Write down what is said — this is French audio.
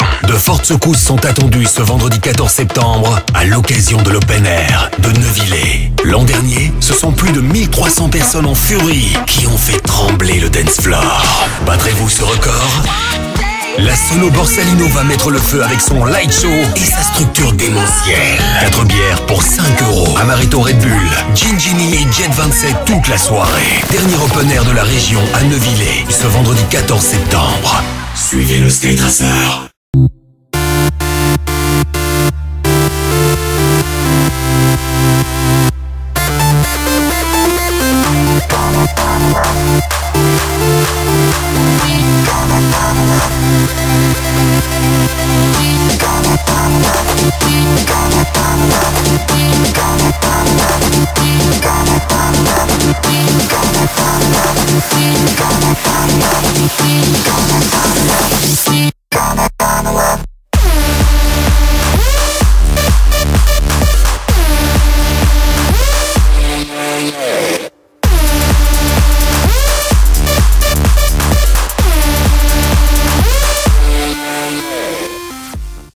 attention. De fortes secousses sont attendues ce vendredi 14 septembre à l'occasion de l'Open Air de Neuvillers. L'an dernier, ce sont plus de 1300 personnes en furie qui ont fait trembler le dance floor. Battrez-vous ce record? La Solo Borsalino va mettre le feu avec son light show et sa structure démentielle. 4 bières pour 5 €. Amaretto RedBull, Gin Ginny et Jet 27 toute la soirée. Dernier open air de la région à Neuvillers, ce vendredi 14 septembre. Suivez le Skate Traceur.